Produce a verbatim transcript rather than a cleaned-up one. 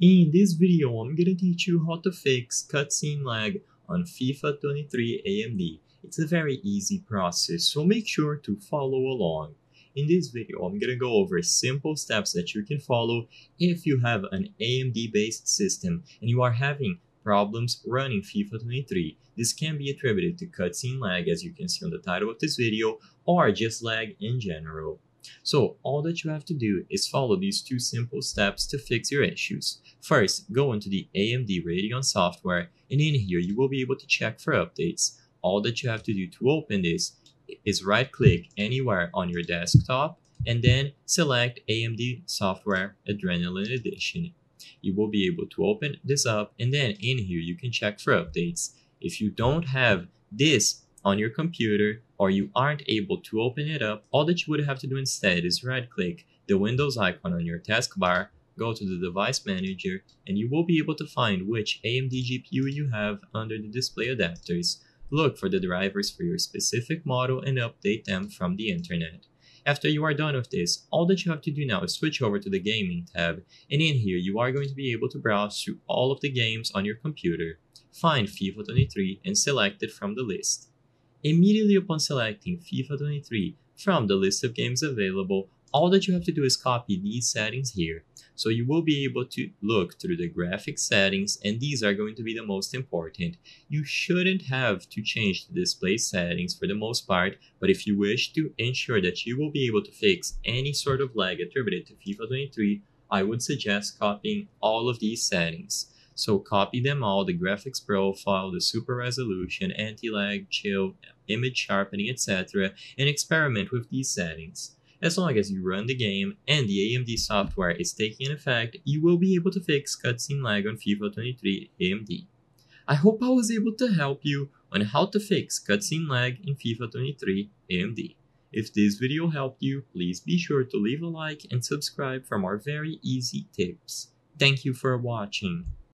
In this video, I'm gonna teach you how to fix cutscene lag on FIFA twenty-three A M D. It's a very easy process, so make sure to follow along. In this video, I'm gonna go over simple steps that you can follow if you have an A M D-based system and you are having problems running FIFA twenty-three. This can be attributed to cutscene lag, as you can see on the title of this video, or just lag in general. So all that you have to do is follow these two simple steps to fix your issues. First, go into the A M D Radeon software, and in here you will be able to check for updates. All that you have to do to open this is right-click anywhere on your desktop and then select A M D Software Adrenaline Edition. You will be able to open this up, and then in here you can check for updates. If you don't have this on your computer or you aren't able to open it up, all that you would have to do instead is right-click the Windows icon on your taskbar, go to the Device Manager, and you will be able to find which A M D G P U you have under the Display Adapters. Look for the drivers for your specific model and update them from the internet. After you are done with this, all that you have to do now is switch over to the Gaming tab, and in here you are going to be able to browse through all of the games on your computer. Find FIFA twenty-three and select it from the list. Immediately upon selecting FIFA twenty-three from the list of games available, all that you have to do is copy these settings here. So you will be able to look through the graphics settings, and these are going to be the most important. You shouldn't have to change the display settings for the most part, but if you wish to ensure that you will be able to fix any sort of lag attributed to FIFA twenty-three, I would suggest copying all of these settings. So copy them all: the graphics profile, the super resolution, anti-lag, chill, image sharpening, et cetera, and experiment with these settings. As long as you run the game and the A M D software is taking effect, you will be able to fix cutscene lag on FIFA twenty-three A M D. I hope I was able to help you on how to fix cutscene lag in FIFA twenty-three A M D. If this video helped you, please be sure to leave a like and subscribe for more very easy tips. Thank you for watching.